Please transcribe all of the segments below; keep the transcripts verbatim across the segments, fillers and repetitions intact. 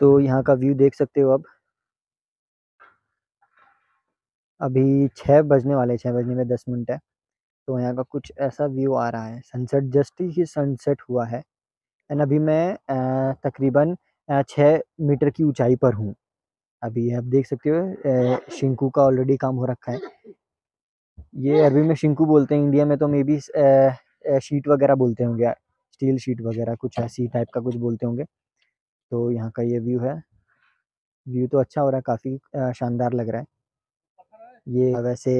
तो यहाँ का व्यू देख सकते हो आप। अभी छः बजने वाले, छः बजने में दस मिनट है, तो यहाँ का कुछ ऐसा व्यू आ रहा है। सनसेट जस्ट ही सनसेट हुआ है एंड अभी मैं तकरीबन छः मीटर की ऊंचाई पर हूँ। अभी आप देख सकते हो शिंकू का ऑलरेडी काम हो रखा है। ये अरबी में शिंकू बोलते हैं, इंडिया में तो मे बी शीट वगैरह बोलते होंगे, स्टील शीट वगैरह कुछ ऐसी टाइप का कुछ बोलते होंगे। तो यहाँ का ये व्यू है। व्यू तो अच्छा हो रहा है, काफ़ी शानदार लग रहा है। ये वैसे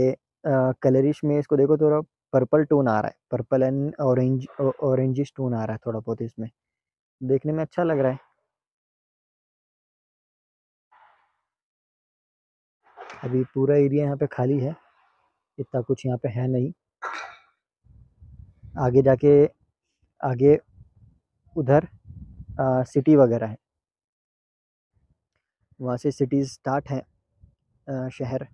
कलरिश में इसको देखो, थोड़ा पर्पल टोन आ रहा है, purple and orange orangish tone आ रहा है थोड़ा बहुत इसमें, देखने में अच्छा लग रहा है। अभी पूरा एरिया यहाँ पे खाली है, इतना कुछ यहाँ पे है नहीं। आगे जाके आगे उधर आ, सिटी वगैरह है, वहाँ से सिटी स्टार्ट है, आ, शहर।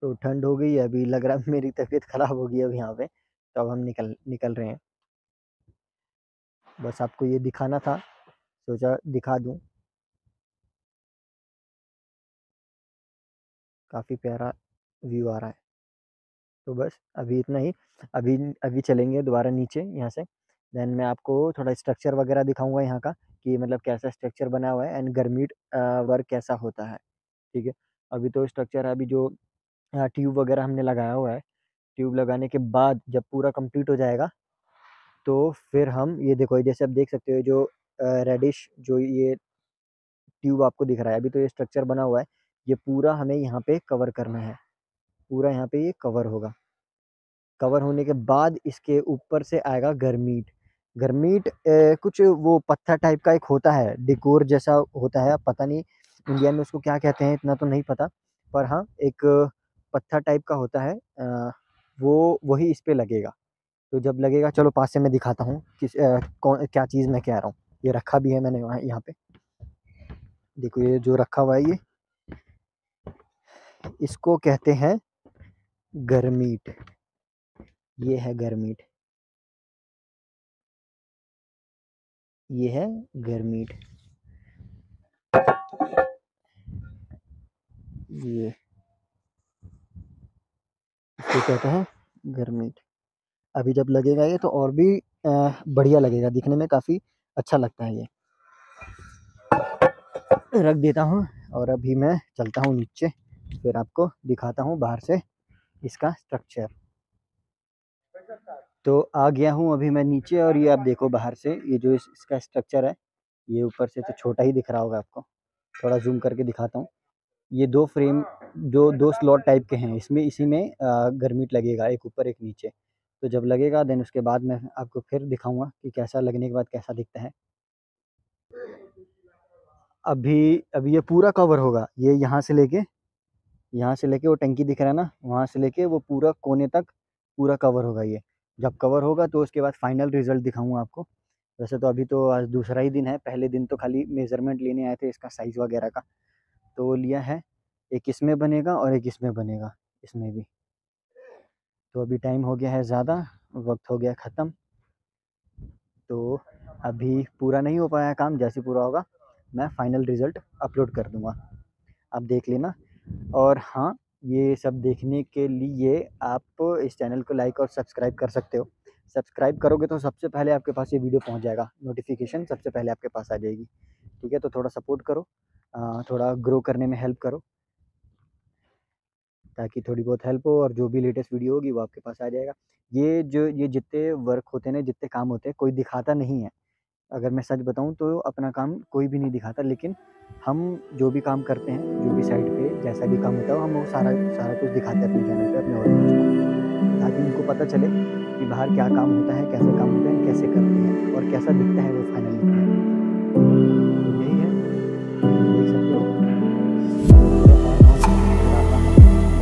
तो ठंड हो गई है, अभी लग रहा है मेरी तबीयत ख़राब हो गई अब यहाँ पे, तो अब हम निकल निकल रहे हैं। बस आपको ये दिखाना था, सोचा दिखा दूँ। काफ़ी प्यारा व्यू आ रहा है। तो बस अभी इतना ही। अभी अभी चलेंगे दोबारा नीचे यहाँ से, देन मैं आपको थोड़ा स्ट्रक्चर वगैरह दिखाऊंगा यहाँ का, कि मतलब कैसा स्ट्रक्चर बना हुआ है एंड गर्मीट वर्क कैसा होता है। ठीक है, अभी तो स्ट्रक्चर है, अभी जो ट्यूब वगैरह हमने लगाया हुआ है, ट्यूब लगाने के बाद जब पूरा कंप्लीट हो जाएगा तो फिर हम ये देखो, जैसे आप देख सकते हो जो रेडिश जो ये ट्यूब आपको दिख रहा है, अभी तो ये स्ट्रक्चर बना हुआ है, ये पूरा हमें यहाँ पे कवर करना है। पूरा यहाँ पे ये कवर होगा, कवर होने के बाद इसके ऊपर से आएगा गर्मीट। गर्मीट ए, कुछ वो पत्थर टाइप का एक होता है, डेकोर जैसा होता है, पता नहीं इंडिया में उसको क्या कहते हैं, इतना तो नहीं पता, पर हाँ एक पत्थर टाइप का होता है, आ, वो वही इस पर लगेगा। तो जब लगेगा, चलो पास से मैं दिखाता हूँ किस आ, कौन क्या चीज़ मैं कह रहा हूँ। ये रखा भी है मैंने वहाँ, यहाँ पे देखो ये जो रखा हुआ है, ये इसको कहते हैं गर्मीट। ये है गर्मीट, ये है गर्मीट, ये इसको कहते हैं गर्मीट। अभी जब लगेगा ये तो और भी बढ़िया लगेगा, दिखने में काफ़ी अच्छा लगता है। ये रख देता हूँ और अभी मैं चलता हूँ नीचे, फिर आपको दिखाता हूँ बाहर से इसका स्ट्रक्चर। तो आ गया हूँ अभी मैं नीचे, और ये आप देखो बाहर से ये जो इसका स्ट्रक्चर है, ये ऊपर से तो छोटा ही दिख रहा होगा आपको, थोड़ा जूम करके दिखाता हूँ। ये दो फ्रेम जो दो स्लॉट टाइप के हैं, इसमें इसी में गर्मीट लगेगा, एक ऊपर एक नीचे। तो जब लगेगा देन उसके बाद मैं आपको फिर दिखाऊंगा कि कैसा लगने के बाद कैसा दिखता है। अभी अभी ये पूरा कवर होगा, ये यहाँ से लेके यहाँ से लेके वो टंकी दिख रहा है ना, वहाँ से लेके वो पूरा कोने तक पूरा कवर होगा। ये जब कवर होगा तो उसके बाद फाइनल रिजल्ट दिखाऊंगा आपको। वैसे तो अभी तो आज दूसरा ही दिन है, पहले दिन तो खाली मेज़रमेंट लेने आए थे इसका साइज़ वगैरह का, तो लिया है। एक इसमें बनेगा और एक इसमें बनेगा, इसमें भी। तो अभी टाइम हो गया है ज़्यादा, वक्त हो गया ख़त्म, तो अभी पूरा नहीं हो पाया काम। जैसे पूरा होगा मैं फ़ाइनल रिज़ल्ट अपलोड कर दूँगा, आप देख लेना। और हाँ, ये सब देखने के लिए आप इस चैनल को लाइक और सब्सक्राइब कर सकते हो। सब्सक्राइब करोगे तो सबसे पहले आपके पास ये वीडियो पहुंच जाएगा, नोटिफिकेशन सबसे पहले आपके पास आ जाएगी। ठीक है, तो थोड़ा सपोर्ट करो, थोड़ा ग्रो करने में हेल्प करो, ताकि थोड़ी बहुत हेल्प हो, और जो भी लेटेस्ट वीडियो होगी वो आपके पास आ जाएगा। ये जो ये जितने वर्क होते हैं, जितने काम होते हैं, कोई दिखाता नहीं है। अगर मैं सच बताऊं तो अपना काम कोई भी नहीं दिखाता, लेकिन हम जो भी काम करते हैं, जो भी साइड पे जैसा भी काम होता है, हम वो सारा सारा कुछ दिखाते हैं अपने चैनल पे, अपने ऑडियंस को, ताकि उनको पता चले कि बाहर क्या काम होता है, कैसे काम होता है, कैसे करते हैं और कैसा दिखता है वो फाइनल दिखता है। यही है, देख सकते हो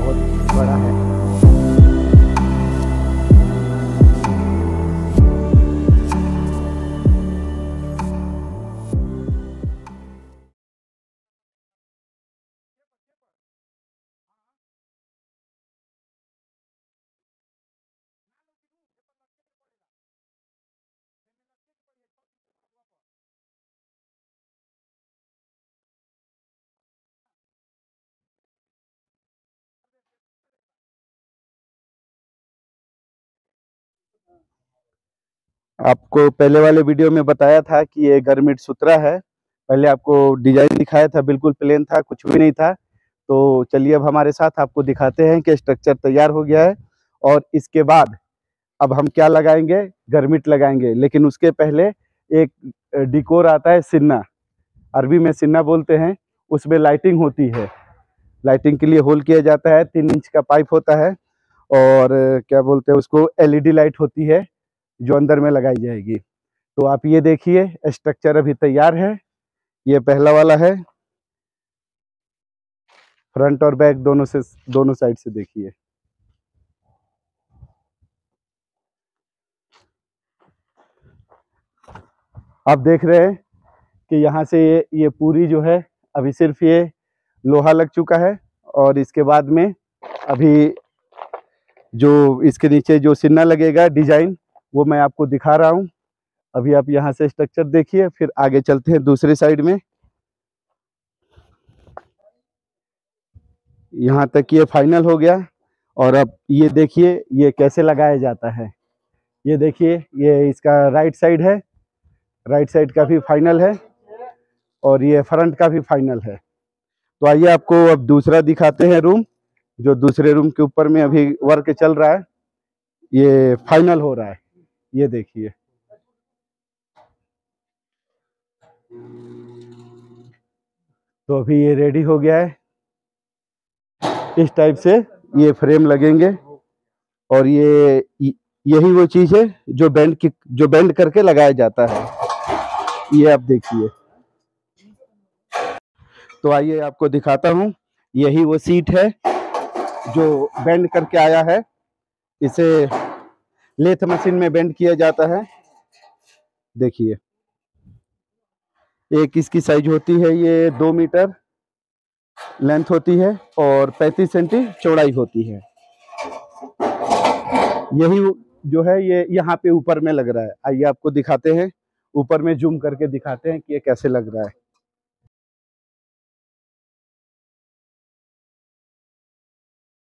बहुत बड़ा है। आपको पहले वाले वीडियो में बताया था कि ये गरमिट सूत्रा है। पहले आपको डिजाइन दिखाया था, बिल्कुल प्लेन था, कुछ भी नहीं था। तो चलिए अब हमारे साथ आपको दिखाते हैं कि स्ट्रक्चर तैयार हो गया है और इसके बाद अब हम क्या लगाएंगे, गरमिट लगाएंगे। लेकिन उसके पहले एक डिकोर आता है, सिन्ना, अरबी में सिन्ना बोलते हैं। उसमें लाइटिंग होती है। लाइटिंग के लिए होल किया जाता है, तीन इंच का पाइप होता है और क्या बोलते हैं उसको, एलईडी लाइट होती है जो अंदर में लगाई जाएगी। तो आप ये देखिए स्ट्रक्चर अभी तैयार है। ये पहला वाला है, फ्रंट और बैक दोनों से दोनों साइड से देखिए। आप देख रहे हैं कि यहाँ से ये ये पूरी जो है अभी सिर्फ ये लोहा लग चुका है और इसके बाद में अभी जो इसके नीचे जो सिन्ना लगेगा डिजाइन, वो मैं आपको दिखा रहा हूँ। अभी आप यहाँ से स्ट्रक्चर देखिए, फिर आगे चलते हैं दूसरे साइड में। यहाँ तक ये फाइनल हो गया और अब ये देखिए ये कैसे लगाया जाता है। ये देखिए ये इसका राइट साइड है, राइट साइड का भी फाइनल है और ये फ्रंट का भी फाइनल है। तो आइए आपको अब दूसरा दिखाते हैं रूम, जो दूसरे रूम के ऊपर में अभी वर्क चल रहा है, ये फाइनल हो रहा है। ये देखिए तो अभी ये रेडी हो गया है। इस टाइप से ये फ्रेम लगेंगे और ये यही वो चीज है जो बेंड की जो बेंड करके लगाया जाता है। ये आप देखिए। तो आइए आपको दिखाता हूँ, यही वो सीट है जो बेंड करके आया है। इसे लेथ मशीन में बेंड किया जाता है। देखिए एक इसकी साइज होती है, ये दो मीटर लेंथ होती है और पैंतीस सेंटी चौड़ाई होती है। यही जो है ये यहाँ पे ऊपर में लग रहा है। आइए आपको दिखाते हैं, ऊपर में जूम करके दिखाते हैं कि ये कैसे लग रहा है।